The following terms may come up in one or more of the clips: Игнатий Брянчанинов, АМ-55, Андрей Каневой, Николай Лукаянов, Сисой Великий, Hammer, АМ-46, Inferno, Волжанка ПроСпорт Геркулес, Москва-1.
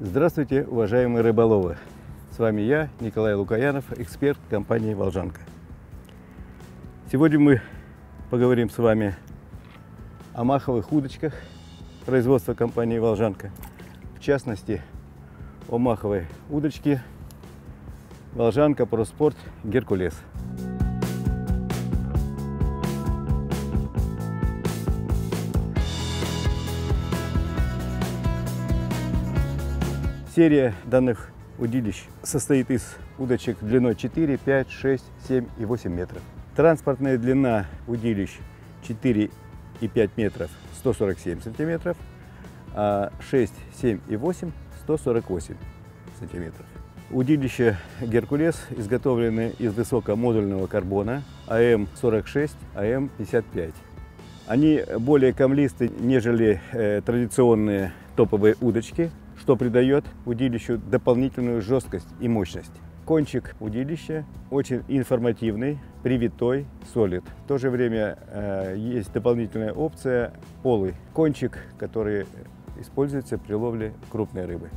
Здравствуйте, уважаемые рыболовы! С вами я, Николай Лукаянов, эксперт компании «Волжанка». Сегодня мы поговорим с вами о маховых удочках производства компании «Волжанка». В частности, о маховой удочке «Волжанка ПроСпорт Геркулес». Серия данных удилищ состоит из удочек длиной 4, 5, 6, 7 и 8 метров. Транспортная длина удилищ 4 и 5 метров 147 сантиметров, а 6, 7 и 8 148 сантиметров. Удилища «Геркулес» изготовлены из высокомодульного карбона АМ-46, АМ-55. Они более камлисты, нежели традиционные топовые удочки, что придает удилищу дополнительную жесткость и мощность. Кончик удилища очень информативный, привитой, солид. В то же время есть дополнительная опция полый кончик, который используется при ловле крупной рыбы.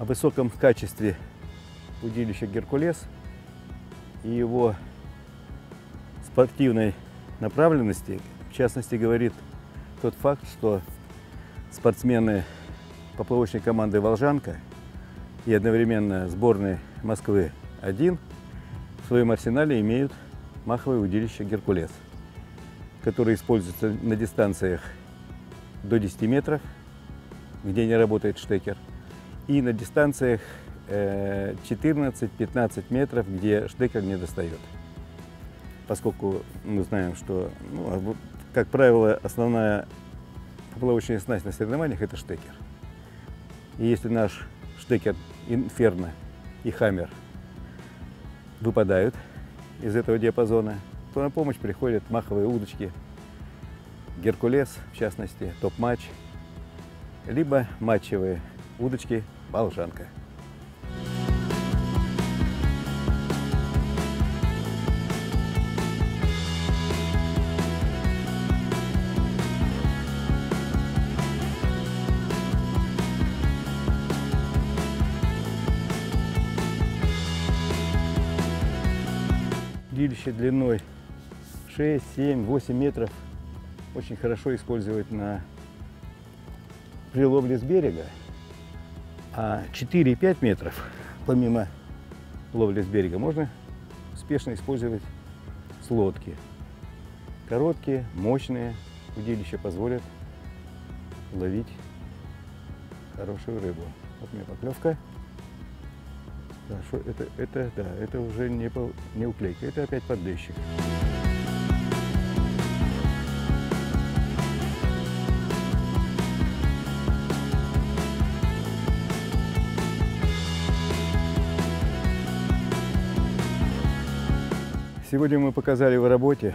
В высоком качестве удилища «Геркулес» и его спортивной направленности, в частности, говорит тот факт, что спортсмены поплавочной команды «Волжанка» и одновременно сборной Москвы-1 в своем арсенале имеют маховое удилище «Геркулес», которое используется на дистанциях до 10 метров, где не работает штекер, и на дистанциях 14-15 метров, где штекер не достает. Поскольку мы знаем, что, как правило, основная поплавочная снасть на соревнованиях – это штекер. И если наш штекер Inferno и Hammer выпадают из этого диапазона, то на помощь приходят маховые удочки «Геркулес», в частности, топ-матч, либо матчевые удочки «Волжанка». Удилище длиной 6, 7, 8 метров очень хорошо использовать при ловле с берега. А 4-5 метров, помимо ловли с берега, можно успешно использовать с лодки. Короткие, мощные удилища позволят ловить хорошую рыбу. Вот у меня поклевка. Хорошо, это уже не уклейка, это опять подлещик. Сегодня мы показали в работе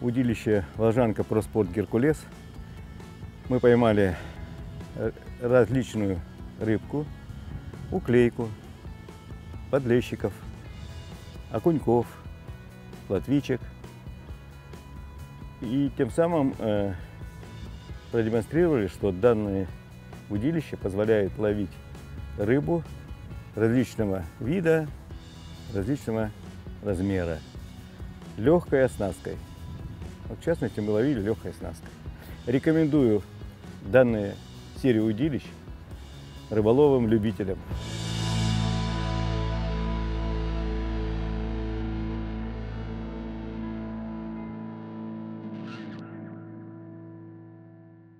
удилище «Волжанка ПроСпорт Геркулес». Мы поймали различную рыбку, уклейку, подлещиков, окуньков, плотвичек. И тем самым продемонстрировали, что данное удилище позволяет ловить рыбу различного вида, различного размера, легкой оснасткой. В частности, мы ловили легкой оснасткой. Рекомендую данную серию удилищ рыболовым любителям.